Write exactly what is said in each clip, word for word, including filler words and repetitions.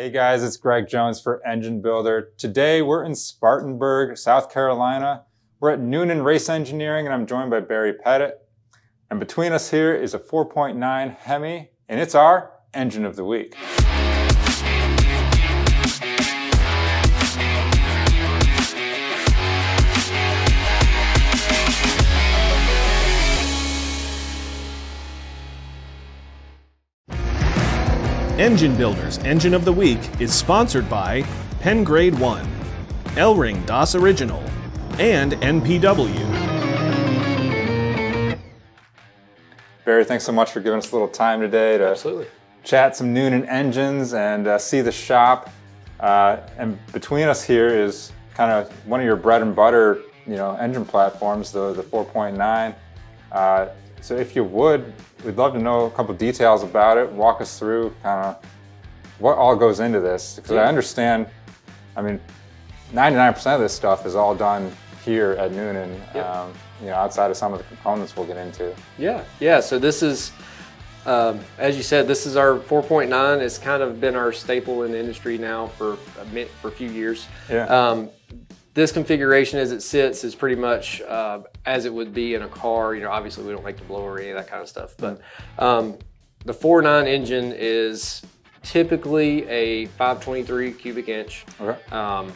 Hey guys, it's Greg Jones for Engine Builder. Today we're in Spartanburg, South Carolina. We're at Noonan Race Engineering and I'm joined by Barry Pettit. And between us here is a four point nine Hemi and it's our Engine of the Week. Engine Builder's Engine of the Week is sponsored by Penn Grade one, Elring D A S Original, and N P W. Barry, thanks so much for giving us a little time today to Absolutely. Chat some Noonan engines and uh, see the shop. Uh, and between us here is kind of one of your bread and butter, you know, engine platforms, the, the four point nine. Uh, So if you would, we'd love to know a couple details about it. Walk us through kind of what all goes into this. Because yeah. I understand, I mean, ninety-nine percent of this stuff is all done here at Noonan, yep. um, you know, outside of some of the components we'll get into. Yeah, yeah, so this is, um, as you said, this is our four point nine. It's kind of been our staple in the industry now for a, minute, for a few years. Yeah. Um, This configuration as it sits is pretty much uh, as it would be in a car. You know, obviously we don't make the blower or any of that kind of stuff, but um, the four point nine engine is typically a five twenty-three cubic inch. Okay. Um,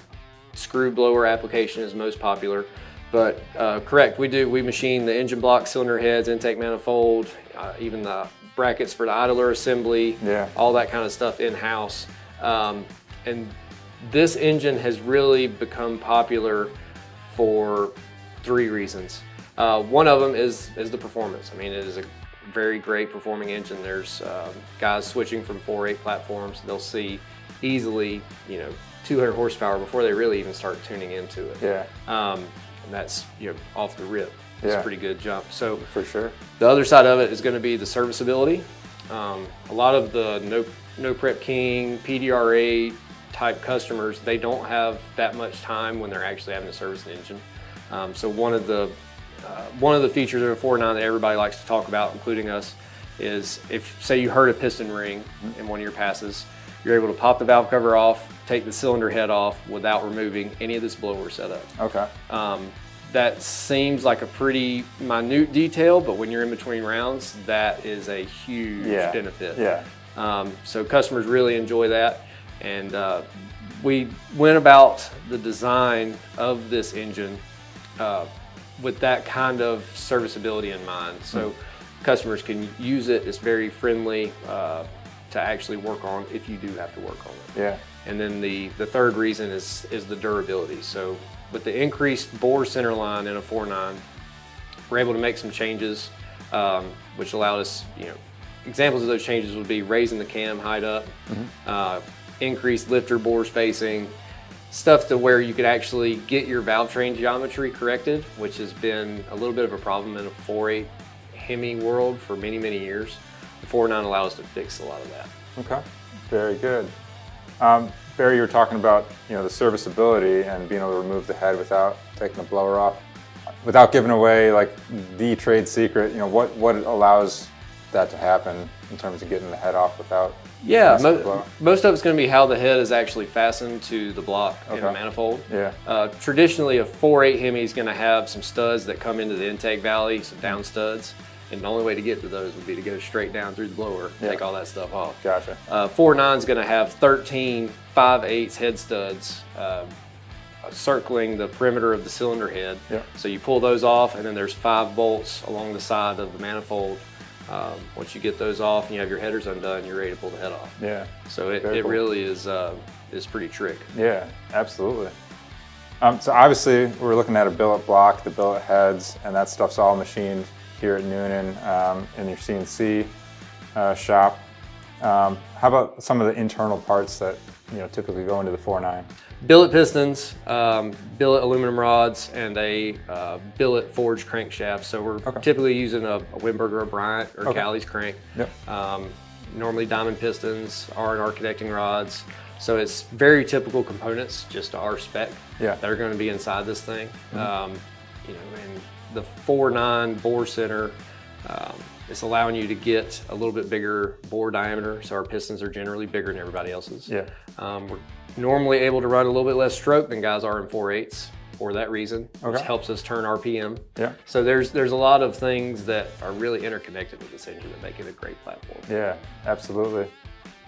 screw blower application is most popular, but uh, correct, we do, we machine the engine block, cylinder heads, intake manifold, uh, even the brackets for the idler assembly, yeah. all that kind of stuff in-house. Um, and this engine has really become popular for three reasons. Uh, one of them is, is the performance. I mean, it is a very great performing engine. There's um, guys switching from four point eight platforms. They'll see easily, you know, two hundred horsepower before they really even start tuning into it. Yeah. Um, and that's, you know, off the rip. It's yeah. a pretty good jump. So for sure. The other side of it is going to be the serviceability. Um, a lot of the no, no prep king, P D R A, type customers, they don't have that much time when they're actually having to service an engine. Um, so one of the uh, one of the features of a four point nine that everybody likes to talk about, including us, is if say you hurt a piston ring in one of your passes, you're able to pop the valve cover off, take the cylinder head off without removing any of this blower setup. Okay. Um, that seems like a pretty minute detail, but when you're in between rounds, that is a huge yeah. benefit. Yeah. Um, so customers really enjoy that. And uh, we went about the design of this engine uh, with that kind of serviceability in mind. So mm-hmm. customers can use it. It's very friendly uh, to actually work on if you do have to work on it. Yeah. And then the, the third reason is, is the durability. So with the increased bore center line in a four point nine, we're able to make some changes, um, which allowed us, you know, examples of those changes would be raising the cam height up, mm-hmm. uh, increased lifter bore spacing, stuff to where you could actually get your valve train geometry corrected, which has been a little bit of a problem in a four point eight Hemi world for many, many years. The four point nine allows us to fix a lot of that. Okay, very good. Um, Barry, you were talking about, you know, the serviceability and being able to remove the head without taking the blower off. Without giving away like the trade secret, you know, what, what allows that to happen in terms of getting the head off without? Yeah, mo most of it's going to be how the head is actually fastened to the block okay. in the manifold. Yeah. Uh, traditionally, a four point eight Hemi is going to have some studs that come into the intake valley, some down studs, and the only way to get to those would be to go straight down through the blower, yeah. take all that stuff off. Gotcha. Uh, four point nine is going to have thirteen five eighths head studs uh, circling the perimeter of the cylinder head. Yeah. So you pull those off, and then there's five bolts along the side of the manifold. Um, once you get those off and you have your headers undone, you're ready to pull the head off. Yeah. So it, it cool. really is uh, is pretty trick. Yeah, absolutely. Um, so obviously we're looking at a billet block, the billet heads, and that stuff's all machined here at Noonan um, in your C N C uh, shop. Um, how about some of the internal parts that, you know, typically go into the four point nine? Billet pistons, um, billet aluminum rods, and a uh, billet forged crankshaft. So we're okay. typically using a, a Wimberger, a Bryant, or okay. Cali's crank. Yep. Um, normally Diamond pistons, R and R connecting rods. So it's very typical components, just to our spec, yeah. that are going to be inside this thing. Mm-hmm. um, you know, and the four point nine bore center um, It's allowing you to get a little bit bigger bore diameter, so our pistons are generally bigger than everybody else's. Yeah. Um, we're normally able to run a little bit less stroke than guys are in four eighths for that reason, okay. which helps us turn R P M. Yeah. So there's there's a lot of things that are really interconnected with this engine that make it a great platform. Yeah, absolutely.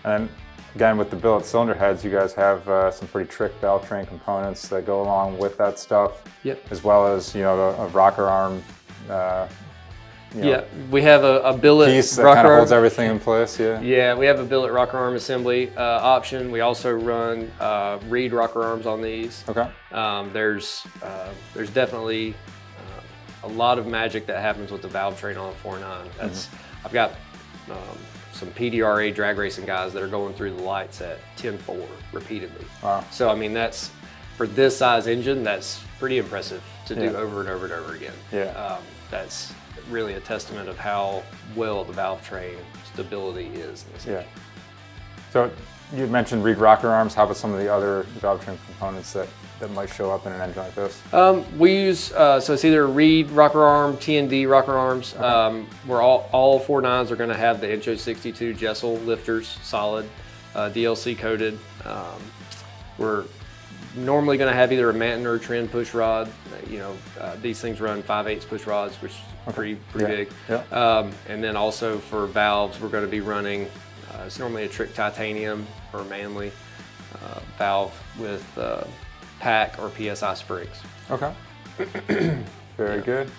And again, with the billet cylinder heads, you guys have uh, some pretty trick valve train components that go along with that stuff. Yep. As well as, you know, a, a rocker arm. Uh, You know, yeah, we have a, a billet piece that kind of holds everything in place. Yeah, yeah, we have a billet rocker arm assembly uh, option. We also run uh, reed rocker arms on these. Okay. Um, there's uh, there's definitely uh, a lot of magic that happens with the valve train on four nine. That's mm-hmm. I've got um, some P D R A drag racing guys that are going through the lights at ten four repeatedly. Wow. So I mean, that's for this size engine, that's pretty impressive to yeah. do over and over and over again. Yeah. Um, that's really a testament of how well the valve train stability is in this yeah. engine. So you mentioned reed rocker arms. How about some of the other valve train components that, that might show up in an engine like this? Um, we use, uh, so it's either reed rocker arm, T N D rocker arms. Okay. Um, we're all, all four nines are gonna have the H O sixty-two Jessel lifters, solid, uh, D L C coated. Um, we're normally gonna have either a Manton or a Trend push rod. You know, uh, these things run five eighths push rods, which pretty pretty yeah. big. Yeah. Um, and then also for valves, we're going to be running, uh, it's normally a Trick titanium or Manly uh, valve with uh, pack or P S I springs. Okay. Very yeah. good.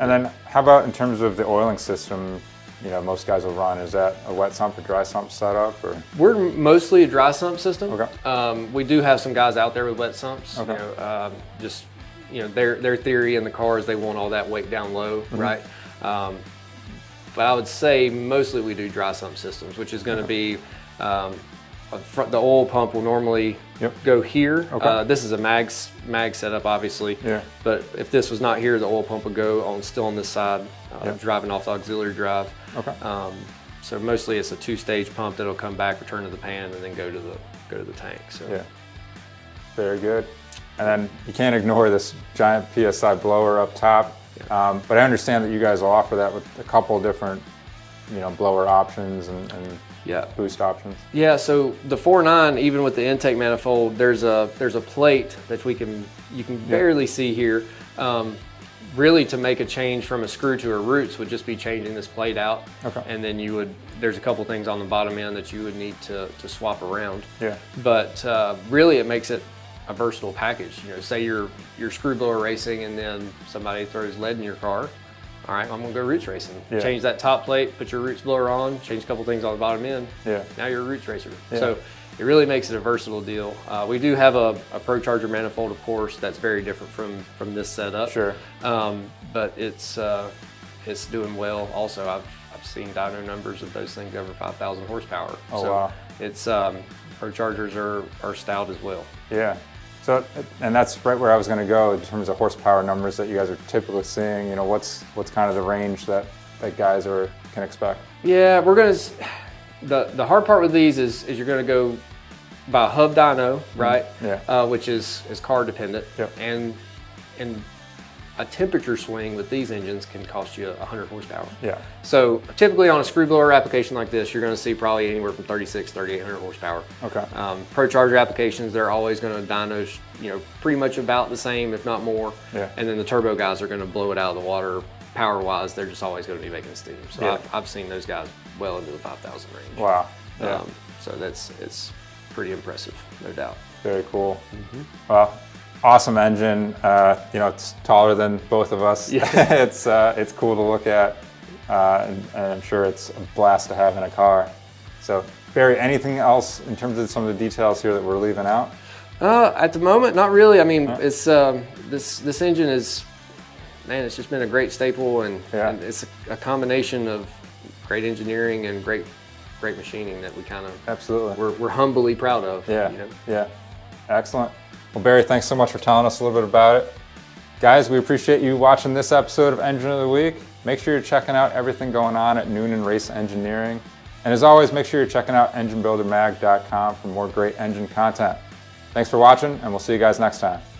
And then how about in terms of the oiling system, you know, most guys will run, is that a wet sump or dry sump setup? Or? We're mostly a dry sump system. Okay. Um, we do have some guys out there with wet sumps, okay. you know, um, just you know, their, their theory in the car is they want all that weight down low, mm-hmm. right? Um, but I would say mostly we do dry sump systems, which is gonna yeah. be, um, a front, the oil pump will normally yep. go here. Okay. Uh, this is a mag, mag setup, obviously. Yeah. But if this was not here, the oil pump would go on still on this side, uh, yep. driving off the auxiliary drive. Okay. Um, so mostly it's a two-stage pump that'll come back, return to the pan, and then go to the, go to the tank, so. Yeah, very good. And then you can't ignore this giant P S I blower up top. Yeah. Um, but I understand that you guys will offer that with a couple of different, you know, blower options and, and yeah. boost options. Yeah. So the four nine, even with the intake manifold, there's a there's a plate that we can you can barely yeah. see here. Um, really, to make a change from a screw to a roots would just be changing this plate out. Okay. And then you would there's a couple things on the bottom end that you would need to to swap around. Yeah. But uh, really, it makes it a versatile package. You know, say you're you're screw blower racing and then somebody throws lead in your car. All right, I'm gonna go roots racing. Yeah. Change that top plate, put your roots blower on, change a couple things on the bottom end. Yeah. Now you're a roots racer. Yeah. So it really makes it a versatile deal. Uh, we do have a, a Pro Charger manifold, of course, that's very different from from this setup. Sure. Um, but it's uh, it's doing well. Also, I've I've seen dyno numbers of those things over five thousand horsepower. Oh so wow. It's um, Pro Chargers are are stout as well. Yeah. So, and that's right where I was going to go in terms of horsepower numbers that you guys are typically seeing. You know, what's what's kind of the range that that guys are can expect? Yeah, we're gonna. The the hard part with these is is you're gonna go by hub dyno, right? Yeah. Uh, which is is car dependent. Yep. And and a temperature swing with these engines can cost you one hundred horsepower. Yeah. So typically on a screw blower application like this, you're going to see probably anywhere from thirty-six, thirty-eight hundred horsepower. Okay. Um, Pro Charger applications, they're always going to dyno, you know, pretty much about the same, if not more. Yeah. And then the turbo guys are going to blow it out of the water power-wise. They're just always going to be making steam. So yeah. I've, I've seen those guys well into the five thousand range. Wow. Yeah. Um, so that's it's pretty impressive, no doubt. Very cool. Mm-hmm. Wow. Awesome engine, uh, you know, it's taller than both of us. Yeah. it's uh, it's cool to look at, uh, and, and I'm sure it's a blast to have in a car. So, Barry, anything else in terms of some of the details here that we're leaving out? Uh, at the moment, not really. I mean, huh? it's um, this this engine is, man, it's just been a great staple, and, yeah. and it's a, a combination of great engineering and great great machining that we kind of absolutely we're, we're humbly proud of. Yeah, you know? yeah, excellent. Well, Barry, thanks so much for telling us a little bit about it. Guys, we appreciate you watching this episode of Engine of the Week. Make sure you're checking out everything going on at Noonan Race Engineering. And as always, make sure you're checking out engine builder mag dot com for more great engine content. Thanks for watching, and we'll see you guys next time.